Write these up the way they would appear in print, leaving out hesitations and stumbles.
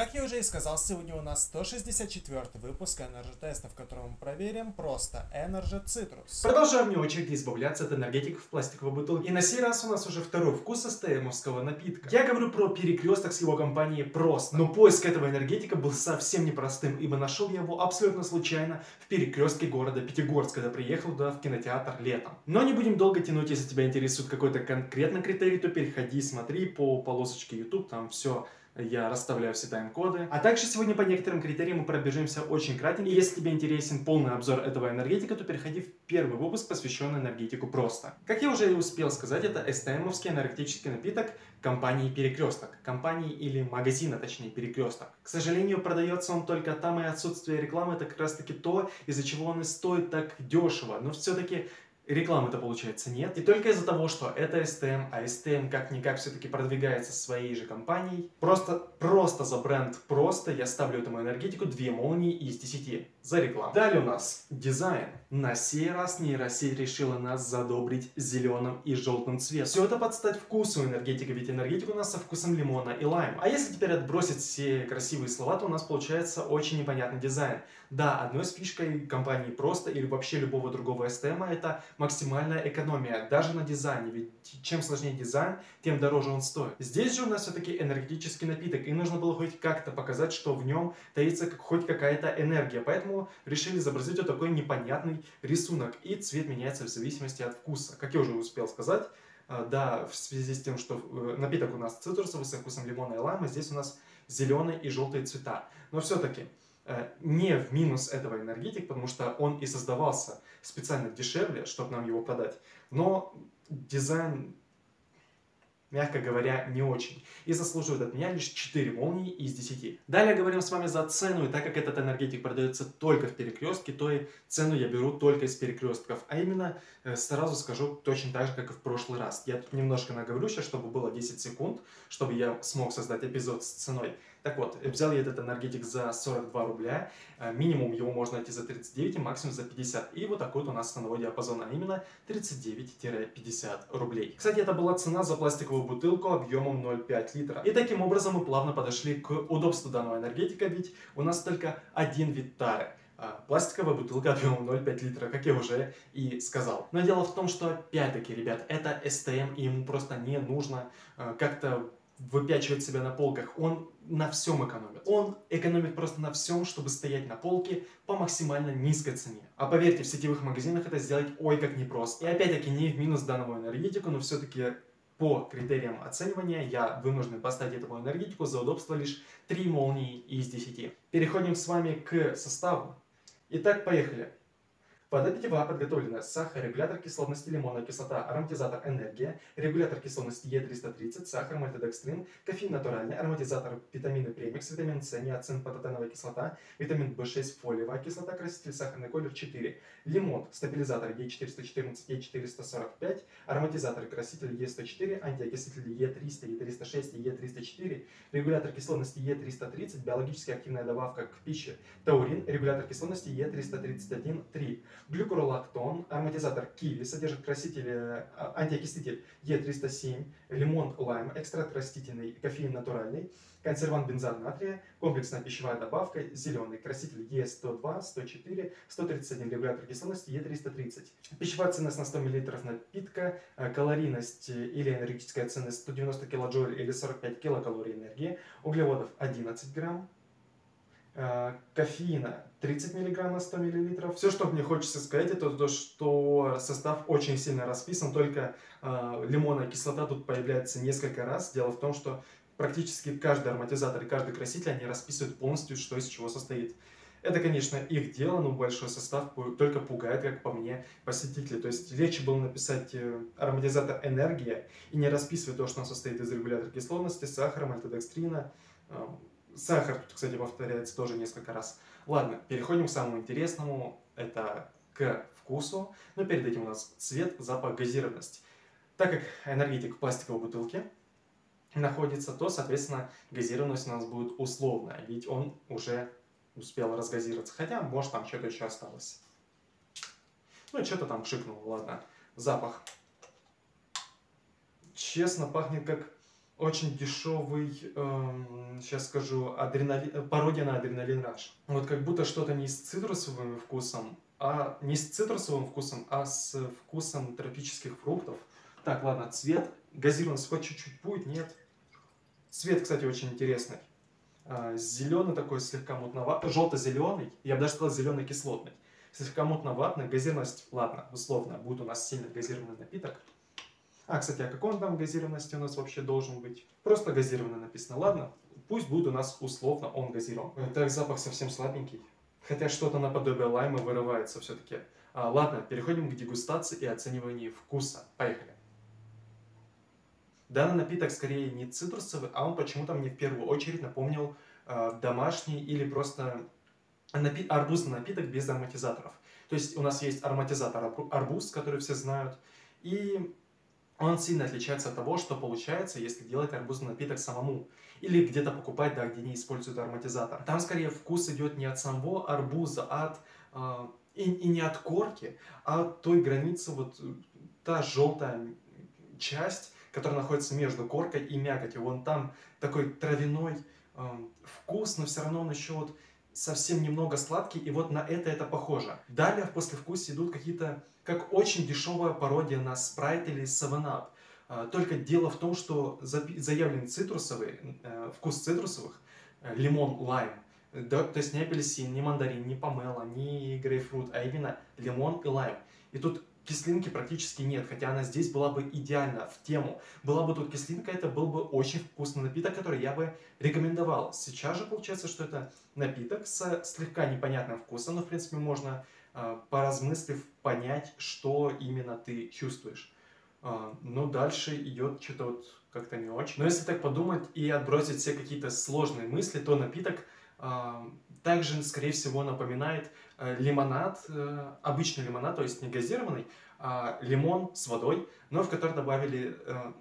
Как я уже и сказал, сегодня у нас 164-й выпуск Energy Теста, в котором мы проверим просто Energy Citrus. Продолжаем вне очереди избавляться от энергетиков в пластиковой бутылке. И на сей раз у нас уже второй вкус СТМовского напитка. Я говорю про перекресток с его компанией Просто. Но поиск этого энергетика был совсем непростым, ибо нашел я его абсолютно случайно в перекрестке города Пятигорск, когда приехал туда в кинотеатр летом. Но не будем долго тянуть, если тебя интересует какой-то конкретный критерий, то переходи, смотри по полосочке YouTube, там все... Я расставляю все тайм-коды. А также сегодня по некоторым критериям мы пробежимся очень кратенько. И если тебе интересен полный обзор этого энергетика, то переходи в первый выпуск, посвященный энергетику просто. Как я уже и успел сказать, это СТМовский энергетический напиток компании Перекресток. Компании или магазина, точнее, Перекресток. К сожалению, продается он только там, и отсутствие рекламы — это как раз таки то, из-за чего он и стоит так дешево. Но все-таки... рекламы-то, получается, нет. И только из-за того, что это СТМ, а СТМ как-никак все-таки продвигается своей же компанией. Просто за бренд просто я ставлю этому энергетику 2 молнии из 10 за рекламу. Далее у нас дизайн. На сей раз нейросеть решила нас задобрить зеленым и желтым цветом. Все это под стать вкусу энергетика, ведь энергетика у нас со вкусом лимона и лайма. А если теперь отбросить все красивые слова, то у нас получается очень непонятный дизайн. Да, одной из фишкой компании просто или вообще любого другого СТМа это... максимальная экономия, даже на дизайне, ведь чем сложнее дизайн, тем дороже он стоит. Здесь же у нас все-таки энергетический напиток, и нужно было хоть как-то показать, что в нем таится хоть какая-то энергия, поэтому решили изобразить вот такой непонятный рисунок, и цвет меняется в зависимости от вкуса. Как я уже успел сказать, да, в связи с тем, что напиток у нас цитрусовый, со вкусом лимона и лайма, здесь у нас зеленые и желтые цвета, но все-таки... не в минус этого энергетик, потому что он и создавался специально дешевле, чтобы нам его продать. Но дизайн, мягко говоря, не очень. И заслуживает от меня лишь 4 молнии из 10. Далее говорим с вами за цену. И так как этот энергетик продается только в перекрестке, то и цену я беру только из перекрестков. А именно, сразу скажу, точно так же, как и в прошлый раз. Я тут немножко наговорю сейчас, чтобы было 10 секунд, чтобы я смог создать эпизод с ценой. Так вот, взял я этот энергетик за 42 рубля, минимум его можно найти за 39 и максимум за 50. И вот такой вот у нас ценовой диапазон, а именно 39-50 рублей. Кстати, это была цена за пластиковую бутылку объемом 0,5 литра. И таким образом мы плавно подошли к удобству данного энергетика, ведь у нас только один вид тары. Пластиковая бутылка объемом 0,5 литра, как я уже и сказал. Но дело в том, что опять-таки, ребят, это СТМ, и ему просто не нужно как-то... выпячивает себя на полках, он на всем экономит. Он экономит просто на всем, чтобы стоять на полке по максимально низкой цене. А поверьте, в сетевых магазинах это сделать ой как непросто. И опять-таки не в минус данному энергетику, но все-таки по критериям оценивания я вынужден поставить этому энергетику за удобство лишь 3 молнии из 10. Переходим с вами к составу. Итак, поехали. Вода питьевая подготовлена: сахар, регулятор кислотности, лимонная кислота, ароматизатор энергия, регулятор кислотности Е330, сахар, мальтодекстрин, кофеин натуральный, ароматизатор витамины премикс, витамин С, ниацин, патотеновая кислота, витамин В6, фолиевая кислота, краситель сахарный колер 4, лимон, стабилизатор Е414, Е445, ароматизатор краситель Е104, антиокислитель Е300, Е306, Е304, регулятор кислотности Е330, биологически активная добавка к пище, таурин, регулятор кислотности Е331-3. Глюкуролактон, ароматизатор киви, содержит краситель, антиокислитель Е307, лимон, лайм, экстракт растительный, кофеин натуральный, консервант бензоат натрия, комплексная пищевая добавка, зеленый, краситель Е102, 104, 131, регулятор кислотности Е330. Пищевая ценность на 100 мл напитка, калорийность или энергетическая ценность 190 кДж или 45 килокалорий энергии, углеводов 11 грамм, кофеина 30 мг на 100 мл. Все, что мне хочется сказать, это то, что состав очень сильно расписан, только лимонная кислота тут появляется несколько раз. Дело в том, что практически каждый ароматизатор и каждый краситель, они расписывают полностью, что из чего состоит. Это, конечно, их дело, но большой состав только пугает, как по мне, посетителей. То есть легче было написать ароматизатор энергия и не расписывать то, что он состоит из регулятора кислотности, сахара, мальтодекстрина. Сахар тут, кстати, повторяется тоже несколько раз. Ладно, переходим к самому интересному, это к вкусу. Но перед этим у нас цвет, запах, газированность. Так как энергетик в пластиковой бутылке находится, то, соответственно, газированность у нас будет условная, ведь он уже успел разгазироваться, хотя, может, там что-то еще осталось. Ну, что-то там шикнуло, ладно. Запах. Честно, пахнет как... очень дешевый, сейчас скажу, пародия на адреналин раш. Вот как будто что-то не с цитрусовым вкусом, а с вкусом тропических фруктов. Так, ладно, цвет. Газированность хоть чуть-чуть будет, нет. Цвет, кстати, очень интересный. Зеленый такой, слегка мутноватый, желто-зеленый, я бы даже сказал зелено-кислотный. Слегка мутноватный, газированность, ладно, условно, будет у нас сильно газированный напиток. А, кстати, о каком там газированности у нас вообще должен быть? Просто газированно написано, ладно, пусть будет у нас условно он газирован. Так, запах совсем слабенький, хотя что-то наподобие лайма вырывается все-таки. Ладно, переходим к дегустации и оцениванию вкуса, поехали. Данный напиток скорее не цитрусовый, а он почему-то мне в первую очередь напомнил домашний или просто арбузный напиток без ароматизаторов. То есть у нас есть ароматизатор арбуз, который все знают, и он сильно отличается от того, что получается, если делать арбузный напиток самому. Или где-то покупать, да, где не используют ароматизатор. Там скорее вкус идет не от самого арбуза, и не от корки, а от той границы, вот та желтая часть, который находится между коркой и мякотью. Вон там такой травяной вкус, но все равно он еще вот совсем немного сладкий, и вот на это похоже. Далее в послевкусе идут какие-то, как очень дешевая пародия на спрайт или 7up. Только дело в том, что заявлен цитрусовый, вкус цитрусовых, лимон, лайм. Да, то есть не апельсин, не мандарин, не помело, не грейпфрут, а именно лимон и лайм. И тут кислинки практически нет, хотя она здесь была бы идеально в тему. Была бы тут кислинка, это был бы очень вкусный напиток, который я бы рекомендовал. Сейчас же получается, что это напиток со слегка непонятным вкусом, но в принципе можно, поразмыслив, понять, что именно ты чувствуешь. Но дальше идет что-то вот как-то не очень. Но если так подумать и отбросить все какие-то сложные мысли, то напиток также, скорее всего, напоминает лимонад, обычный лимонад, то есть не газированный, а лимон с водой, но в который добавили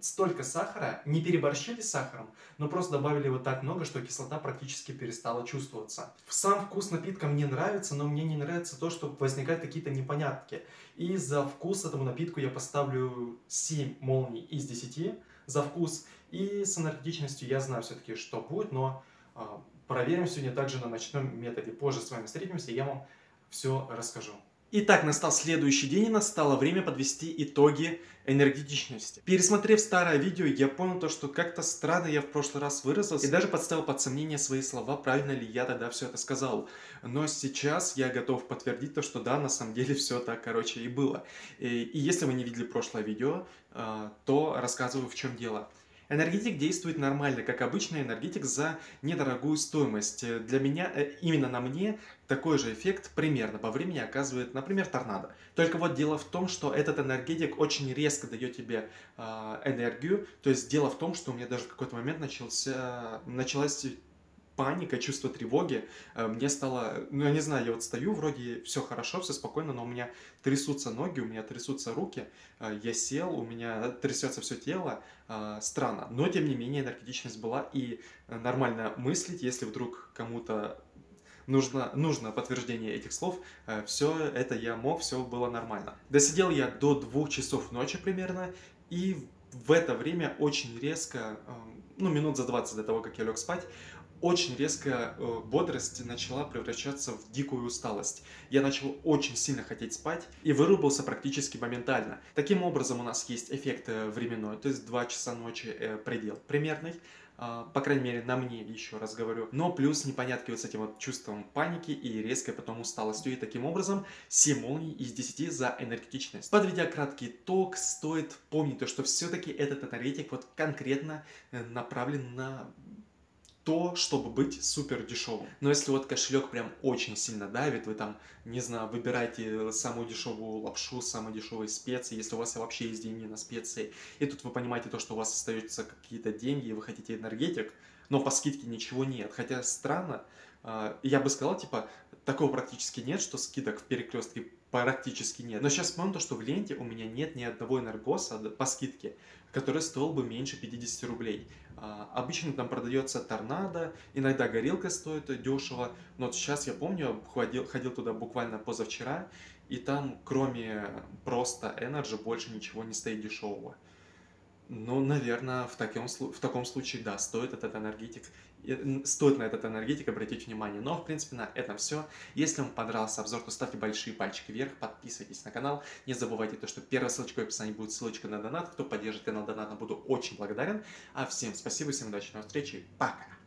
столько сахара, не переборщили с сахаром, но просто добавили вот так много, что кислота практически перестала чувствоваться. Сам вкус напитка мне нравится, но мне не нравится то, что возникают какие-то непонятки. И за вкус этому напитку я поставлю 7 молний из 10 за вкус. И с энергичностью я знаю все-таки, что будет, но проверим сегодня также на ночном методе. Позже с вами встретимся, и я вам все расскажу. Итак, настал следующий день, и настало время подвести итоги энергетичности. Пересмотрев старое видео, я понял то, что как-то странно я в прошлый раз выразился, и даже подставил под сомнение свои слова, правильно ли я тогда все это сказал. Но сейчас я готов подтвердить то, что да, на самом деле все так, короче, и было. И если вы не видели прошлое видео, то рассказываю, в чем дело. Энергетик действует нормально, как обычный энергетик за недорогую стоимость. Для меня, именно на мне, такой же эффект примерно по времени оказывает, например, Торнадо. Только вот дело в том, что этот энергетик очень резко дает тебе энергию. То есть дело в том, что у меня даже в какой-то момент началась паника, чувство тревоги. Мне стало, ну я не знаю, я вот стою, вроде все хорошо, все спокойно, но у меня трясутся ноги, у меня трясутся руки, я сел, у меня трясется все тело, странно. Но тем не менее энергетичность была, и нормально мыслить, если вдруг кому-то нужно подтверждение этих слов, все это я мог, все было нормально. Досидел я до 2 часов ночи примерно, и в это время очень резко, ну минут за 20 до того, как я лег спать, очень резко бодрость начала превращаться в дикую усталость. Я начал очень сильно хотеть спать и вырубился практически моментально. Таким образом, у нас есть эффект временной, то есть 2 часа ночи предел примерный, по крайней мере, на мне, еще раз говорю. Но плюс непонятки вот с этим вот чувством паники и резкой потом усталостью. И таким образом 7 молний из 10 за энергетичность. Подведя краткий итог, стоит помнить то, что все-таки этот энергетик вот конкретно направлен на то, чтобы быть супер дешевым. Но если вот кошелек прям очень сильно давит, вы там, не знаю, выбираете самую дешевую лапшу, самые дешевые специи, если у вас вообще есть деньги на специи, и тут вы понимаете то, что у вас остаются какие-то деньги, и вы хотите энергетик, но по скидке ничего нет. Хотя странно, я бы сказал, типа, такого практически нет, что скидок в Перекрестке практически нет. Но сейчас вспомню то, что в Ленте у меня нет ни одного энергоса по скидке, который стоил бы меньше 50 рублей. Обычно там продается Торнадо, иногда горилка стоит дешево, но вот сейчас я помню, ходил туда буквально позавчера, и там кроме просто Energy больше ничего не стоит дешевого. Ну, наверное, в таком случае, да, стоит на этот энергетик обратить внимание. Но, в принципе, на этом все. Если вам понравился обзор, то ставьте большие пальчики вверх, подписывайтесь на канал. Не забывайте то, что первая ссылочка в описании будет ссылочка на донат. Кто поддержит канал донатом, буду очень благодарен. А всем спасибо, всем удачи, до встречи, пока!